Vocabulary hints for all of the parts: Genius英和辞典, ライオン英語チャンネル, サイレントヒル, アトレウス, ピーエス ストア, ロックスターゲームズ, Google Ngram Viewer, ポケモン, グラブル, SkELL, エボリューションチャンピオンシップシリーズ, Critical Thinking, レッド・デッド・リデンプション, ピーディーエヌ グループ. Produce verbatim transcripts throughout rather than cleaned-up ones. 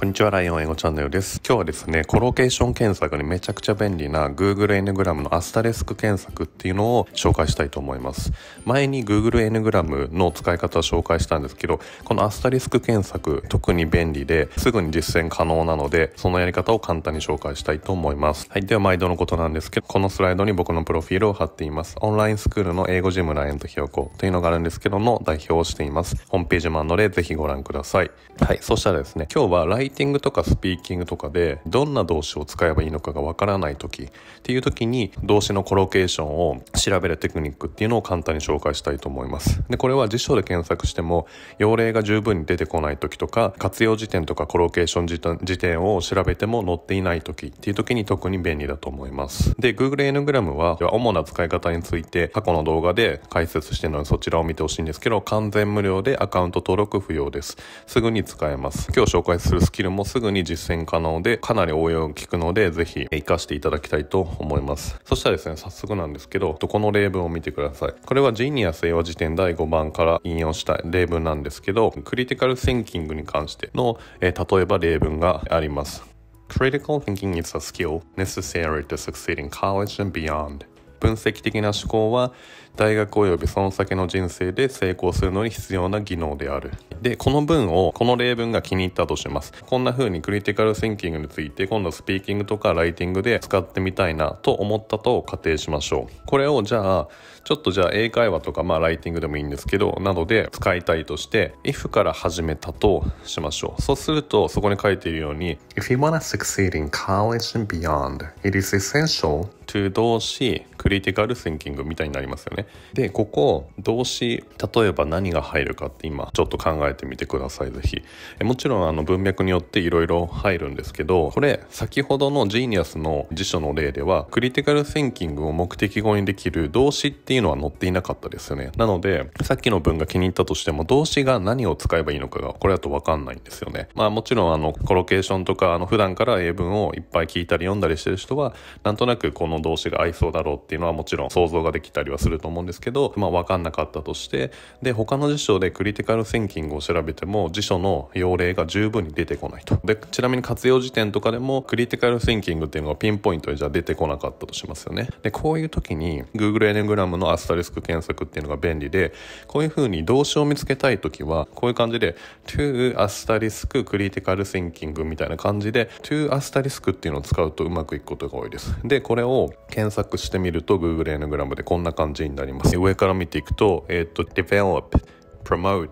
こんにちは、ライオン英語チャンネルです。今日はですね、コロケーション検索にめちゃくちゃ便利な Google エヌグラムのアスタリスク検索っていうのを紹介したいと思います。前に Google エヌグラムの使い方を紹介したんですけど、このアスタリスク検索特に便利ですぐに実践可能なので、そのやり方を簡単に紹介したいと思います。はい、では毎度のことなんですけど、このスライドに僕のプロフィールを貼っています。オンラインスクールの英語ジムライオンとひよこというのがあるんですけどの代表をしています。ホームページもあるのでぜひご覧ください。はい、そしたらですね、今日はライライティングとかスピーキングとかでどんな動詞を使えばいいのかがわからない時っていう時に動詞のコロケーションを調べるテクニックっていうのを簡単に紹介したいと思います。でこれは辞書で検索しても用例が十分に出てこない時とか、活用辞典とかコロケーション辞典、辞典を調べても載っていない時っていう時に特に便利だと思います。で Google エヌグラムは主な使い方について過去の動画で解説しているのでそちらを見てほしいんですけど、完全無料でアカウント登録不要です。すぐに使えます。今日紹介するスキルスキルもすぐに実践可能で、かなり応用が効くのでぜひ活かしていただきたいと思います。そしたらですね、早速なんですけど、この例文を見てください。これはジニアス英和辞典だいごばんから引用した例文なんですけど、クリティカル・シンキングに関しての、えー、例えば例文があります。 Critical thinking is a skill necessary to succeed in college and beyond。 分析的な思考は大学及びその先の人生で成功するのに必要な技能である。で、この文を、この例文が気に入ったとします。こんな風にクリティカルシンキングについて今度スピーキングとかライティングで使ってみたいなと思ったと仮定しましょう。これをじゃあ、ちょっとじゃあ英会話とかまあライティングでもいいんですけど、などで使いたいとして、if から始めたとしましょう。そうすると、そこに書いているように、If you wanna succeed in college and beyond, it is essential to 動詞クリティカルシンキングみたいになりますよね。で、ここ動詞、例えば何が入るかって今ちょっと考えてみてください。ぜひえもちろんあの文脈によっていろいろ入るんですけど、これ先ほどのジーニアスの辞書の例ではクリティカルシンキングを目的語にできる動詞っていうのは載っていなかったですよね。なのでさっきの文が気に入ったとしても動詞が何を使えばいいのかがこれだと分かんないんですよね。まあもちろんあのコロケーションとかあの普段から英文をいっぱい聞いたり読んだりしてる人はなんとなくこの動詞が合いそうだろうっていうのはもちろん想像ができたりはすると思うんですですけど、まあ分かんなかったとして、で他の辞書でクリティカルシンキングを調べても辞書の用例が十分に出てこないと。でちなみに活用辞典とかでもクリティカルシンキングっていうのがピンポイントでじゃあ出てこなかったとしますよね。でこういう時に Google エヌグラムのアスタリスク検索っていうのが便利で、こういう風に動詞を見つけたい時はこういう感じで to アスタリスククリティカルシンキングみたいな感じで to アスタリスクっていうのを使うとうまくいくことが多いです。でこれを検索してみると Google エヌグラムでこんな感じになります。上から見ていくと、えっと、develop, promote,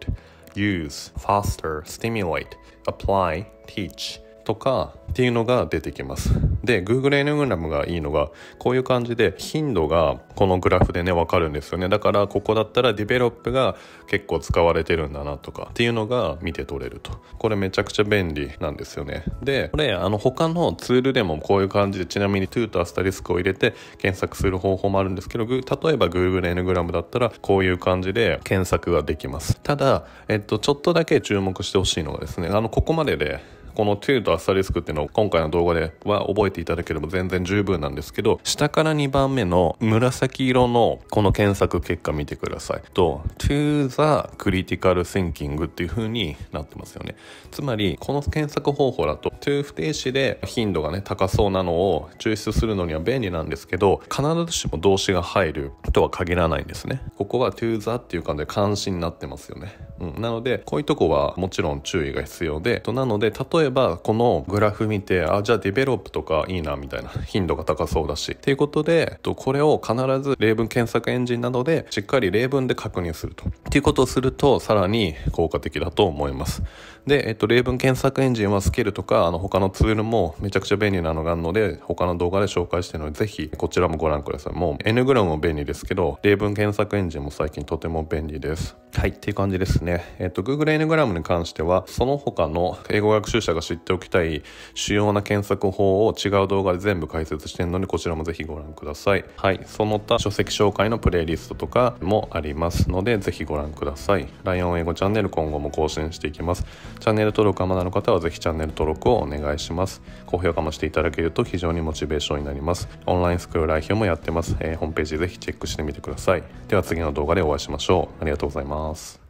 use, foster, stimulate, apply, teach とかっていうのが出てきます。で、Google エヌグラムがいいのが、こういう感じで頻度がこのグラフでね、わかるんですよね。だから、ここだったら develop が結構使われてるんだなとかっていうのが見て取れると。これめちゃくちゃ便利なんですよね。で、これ、あの、他のツールでもこういう感じで、ちなみに to とアスタリスクを入れて検索する方法もあるんですけど、例えば Google エヌグラムだったらこういう感じで検索ができます。ただ、えっと、ちょっとだけ注目してほしいのがですね、あの、ここまでで、この to とアスタリスクっていうのを今回の動画では覚えていただければ全然十分なんですけど、下からにばんめの紫色のこの検索結果見てくださいと to the critical thinking っていう風になってますよね。つまりこの検索方法だと to 不定詞で頻度がね高そうなのを抽出するのには便利なんですけど、必ずしも動詞が入るとは限らないんですね。ここは to the っていう感じで監視になってますよね。うん、なのでこういうとこはもちろん注意が必要で、なので例えば例えばこのグラフ見て、あ、じゃあデベロップとかいいなみたいな、頻度が高そうだしっていうことで、これを必ず例文検索エンジンなどでしっかり例文で確認するとっていうことをするとさらに効果的だと思います。で、えっと、例文検索エンジンはスケルとかあの他のツールもめちゃくちゃ便利なのがあるので他の動画で紹介しているのでぜひこちらもご覧ください。もう N グラムも便利ですけど例文検索エンジンも最近とても便利です。はい、っていう感じですね。えっと Google エヌグラムに関してはその他の英語学習者が知っておきたい主要な検索法を違う動画で全部解説しているのでこちらもぜひご覧ください。はい、その他書籍紹介のプレイリストとかもありますのでぜひご覧ください。ライオン英語チャンネル今後も更新していきます。チャンネル登録がまだの方はぜひチャンネル登録をお願いします。高評価もしていただけると非常にモチベーションになります。オンラインスクール代表もやってます。えー、ホームページぜひチェックしてみてください。では次の動画でお会いしましょう。ありがとうございます。